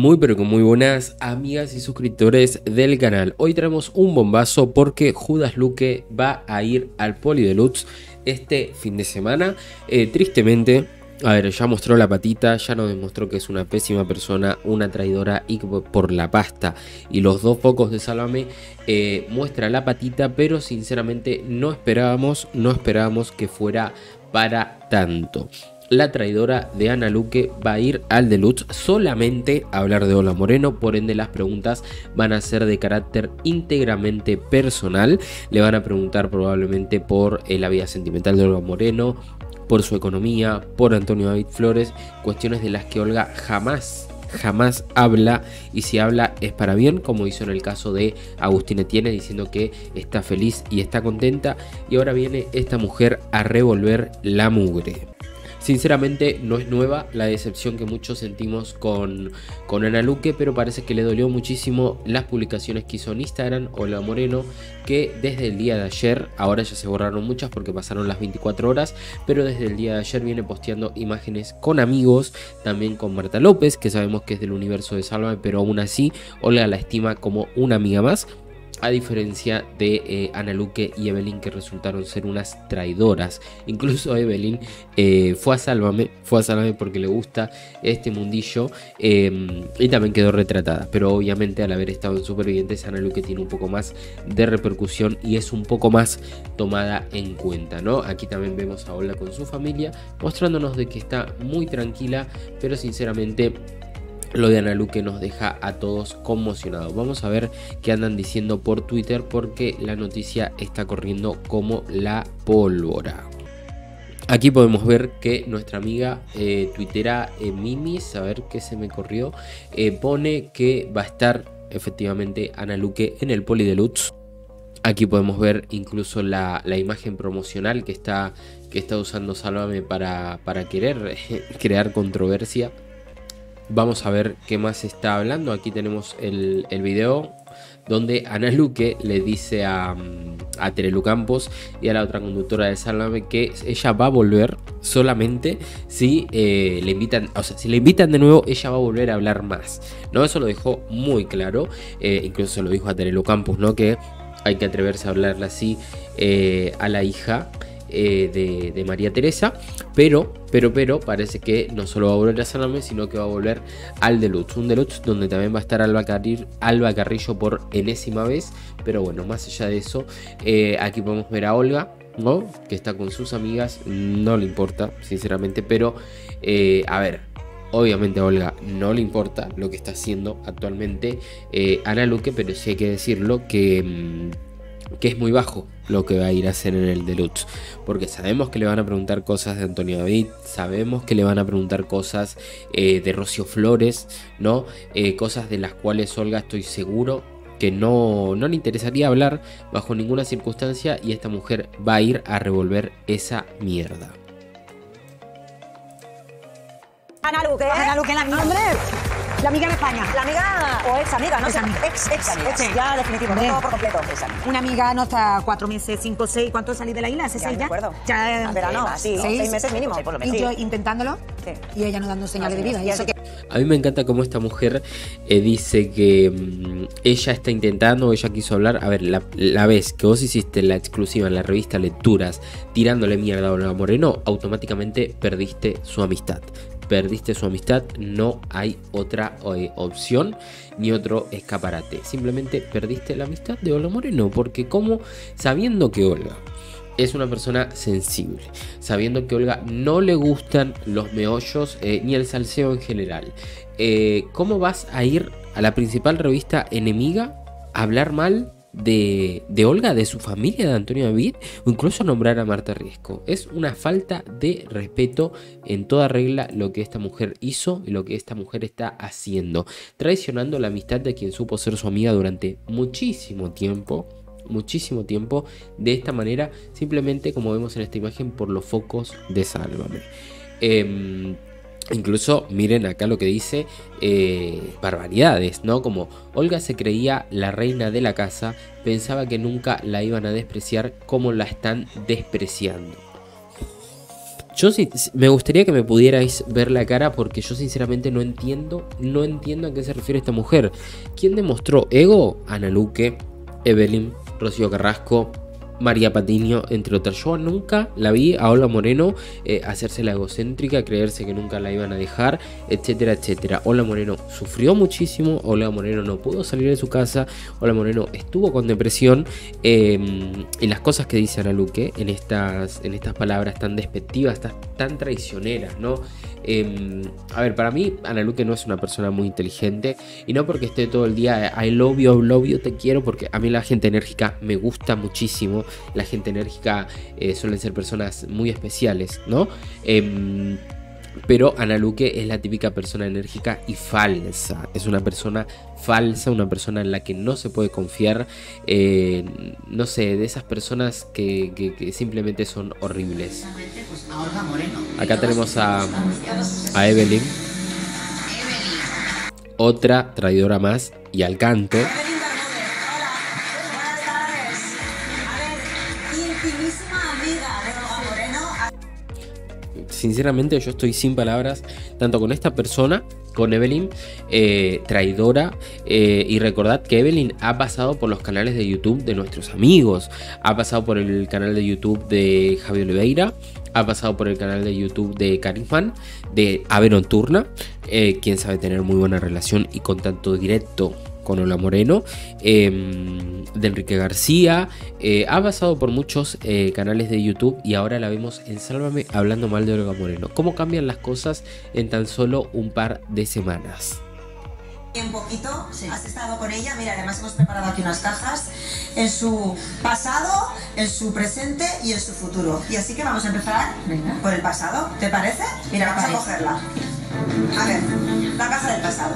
Muy pero que muy buenas amigas y suscriptores del canal. Hoy traemos un bombazo porque Judas Luque va a ir al Poli Deluxe este fin de semana. Tristemente, a ver, ya mostró la patita, ya nos demostró que es una pésima persona, una traidora y por la pasta. Y los dos focos de Sálvame muestra la patita, pero sinceramente no esperábamos que fuera para tanto. La traidora de Ana Luque va a ir al Deluxe solamente a hablar de Olga Moreno, por ende las preguntas van a ser de carácter íntegramente personal. Le van a preguntar probablemente por la vida sentimental de Olga Moreno, por su economía, por Antonio David Flores, cuestiones de las que Olga jamás habla, y si habla es para bien, como hizo en el caso de Agustín Etienne, diciendo que está feliz y está contenta, y ahora viene esta mujer a revolver la mugre. Sinceramente no es nueva la decepción que muchos sentimos con Ana Luque, pero parece que le dolió muchísimo las publicaciones que hizo en Instagram Olga Moreno, que desde el día de ayer, ahora ya se borraron muchas porque pasaron las 24 horas, pero desde el día de ayer viene posteando imágenes con amigos, también con Marta López, que sabemos que es del universo de Sálvame, pero aún así Olga la estima como una amiga más, a diferencia de Ana Luque y Evelyn, que resultaron ser unas traidoras. Incluso Evelyn fue a Sálvame porque le gusta este mundillo, y también quedó retratada. Pero obviamente al haber estado en Supervivientes, Ana Luque tiene un poco más de repercusión y es un poco más tomada en cuenta, ¿no? Aquí también vemos a Olga con su familia, mostrándonos de que está muy tranquila, pero sinceramente lo de Ana Luque nos deja a todos conmocionados. Vamos a ver qué andan diciendo por Twitter, porque la noticia está corriendo como la pólvora. Aquí podemos ver que nuestra amiga tuitera Mimis, a ver qué se me corrió, pone que va a estar efectivamente Ana Luque en el Poli Deluxe. Aquí podemos ver incluso la imagen promocional que está usando Sálvame para querer crear controversia. Vamos a ver qué más está hablando. Aquí tenemos el video donde Ana Luque le dice a Terelu Campos y a la otra conductora de Sálvame que ella va a volver solamente si le invitan, o sea, si le invitan de nuevo, ella va a volver a hablar más, ¿no? Eso lo dejó muy claro, incluso lo dijo a Terelu Campos, ¿no? Que hay que atreverse a hablarle así a la hija de María Teresa, pero parece que no solo va a volver a Sálvame, sino que va a volver al Deluxe, un Deluxe donde también va a estar Alba Carrillo por enésima vez. Pero bueno, más allá de eso, aquí podemos ver a Olga, ¿no? Que está con sus amigas, no le importa sinceramente, pero a ver, obviamente a Olga no le importa lo que está haciendo actualmente Ana Luque, pero sí hay que decirlo que es muy bajo lo que va a ir a hacer en el Deluxe, porque sabemos que le van a preguntar cosas de Antonio David, sabemos que le van a preguntar cosas de Rocío Flores, ¿no? Cosas de las cuales Olga estoy seguro que no le interesaría hablar bajo ninguna circunstancia, y esta mujer va a ir a revolver esa mierda. Ana Luque, Ana Luque, la amiga. La amiga en España. La amiga o ex amiga, no sé. Ex amiga. Ya, definitivo, no todo por completo. Una amiga no está 4 meses, 5, 6. ¿Cuánto salí de la isla? ¿Hace 6 ya? Ya, verano, sí, 6 meses mínimo. Por lo menos. Y yo intentándolo, sí. Y ella no dando señales de vida. Y eso que... A mí me encanta cómo esta mujer dice que ella está intentando, ella quiso hablar. A ver, la vez que vos hiciste la exclusiva en la revista Lecturas tirándole mierda a Olga Moreno, automáticamente perdiste su amistad. No hay otra opción ni otro escaparate. Simplemente perdiste la amistad de Olga Moreno, porque como sabiendo que Olga es una persona sensible, sabiendo que a Olga no le gustan los meollos ni el salseo en general, ¿cómo vas a ir a la principal revista enemiga a hablar mal de Olga, de su familia, de Antonio David, o incluso nombrar a Marta Riesco? Es una falta de respeto en toda regla lo que esta mujer hizo y lo que esta mujer está haciendo, traicionando la amistad de quien supo ser su amiga durante muchísimo tiempo, de esta manera, simplemente como vemos en esta imagen, por los focos de Sálvame. Incluso miren acá lo que dice, barbaridades, ¿no? Como Olga se creía la reina de la casa, pensaba que nunca la iban a despreciar como la están despreciando. Yo sí, me gustaría que me pudierais ver la cara, porque yo sinceramente no entiendo a qué se refiere esta mujer. ¿Quién demostró ego? Ana Luque, Evelyn, Rocío Carrasco, María Patiño, entre otras. Yo nunca la vi a Olga Moreno hacerse la egocéntrica, creerse que nunca la iban a dejar, etcétera, etcétera. Olga Moreno sufrió muchísimo, Olga Moreno no pudo salir de su casa, Olga Moreno estuvo con depresión, y las cosas que dice Ana Luque en estas palabras tan despectivas, tan traicioneras, ¿no? A ver, para mí Ana Luque no es una persona muy inteligente, y no porque esté todo el día I love you, te quiero, porque a mí la gente enérgica me gusta muchísimo. La gente enérgica suelen ser personas muy especiales, ¿no? Pero Ana Luque es la típica persona enérgica y falsa. Es una persona falsa, una persona en la que no se puede confiar. No sé, de esas personas que simplemente son horribles. Acá tenemos a Evelyn. Otra traidora más y al canto. Sinceramente yo estoy sin palabras, tanto con esta persona, con Evelyn, traidora, y recordad que Evelyn ha pasado por los canales de YouTube de nuestros amigos, ha pasado por el canal de YouTube de Javier Oliveira, ha pasado por el canal de YouTube de Karim Fan, de Averon Turna, quien sabe tener muy buena relación y contacto directo con Olga Moreno, de Enrique García, ha pasado por muchos canales de YouTube, y ahora la vemos en Sálvame hablando mal de Olga Moreno. ¿Cómo cambian las cosas en tan solo un par de semanas? Un poquito, sí. Has estado con ella, mira, además hemos preparado aquí unas cajas en su pasado, en su presente y en su futuro. Y así que vamos a empezar por el pasado, ¿te parece? Mira, vamos a cogerla. A ver, la caja del pasado.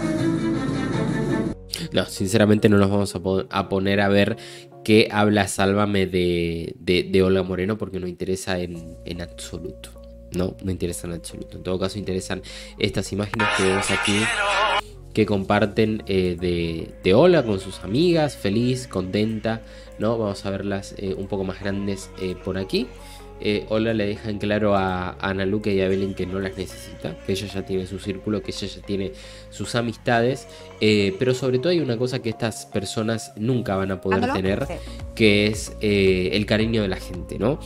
No, sinceramente no nos vamos a poner a ver qué habla Sálvame de Olga Moreno, porque no interesa en absoluto. No interesa en absoluto. En todo caso interesan estas imágenes que vemos aquí, que comparten de Olga con sus amigas, feliz, contenta, ¿no? Vamos a verlas un poco más grandes por aquí. Olga le deja en claro a Ana Luque y a Evelyn que no las necesita, que ella ya tiene su círculo, que ella ya tiene sus amistades, pero sobre todo hay una cosa que estas personas nunca van a poder tener, que es el cariño de la gente, ¿no?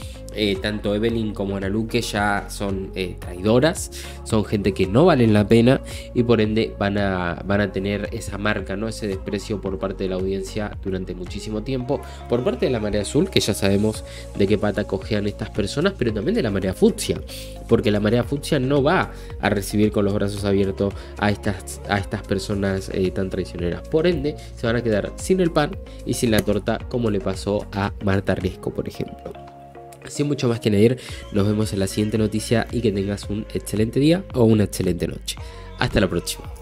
Tanto Evelyn como Ana Luque ya son traidoras, son gente que no valen la pena, y por ende van a tener esa marca, ¿no? Ese desprecio por parte de la audiencia durante muchísimo tiempo, por parte de la marea azul, que ya sabemos de qué pata cojean estas personas, pero también de la marea fucsia, porque la marea fucsia no va a recibir con los brazos abiertos a estas personas tan traicioneras. Por ende, se van a quedar sin el pan y sin la torta, como le pasó a Marta Riesco, por ejemplo. Sin mucho más que añadir, nos vemos en la siguiente noticia, y que tengas un excelente día o una excelente noche. Hasta la próxima.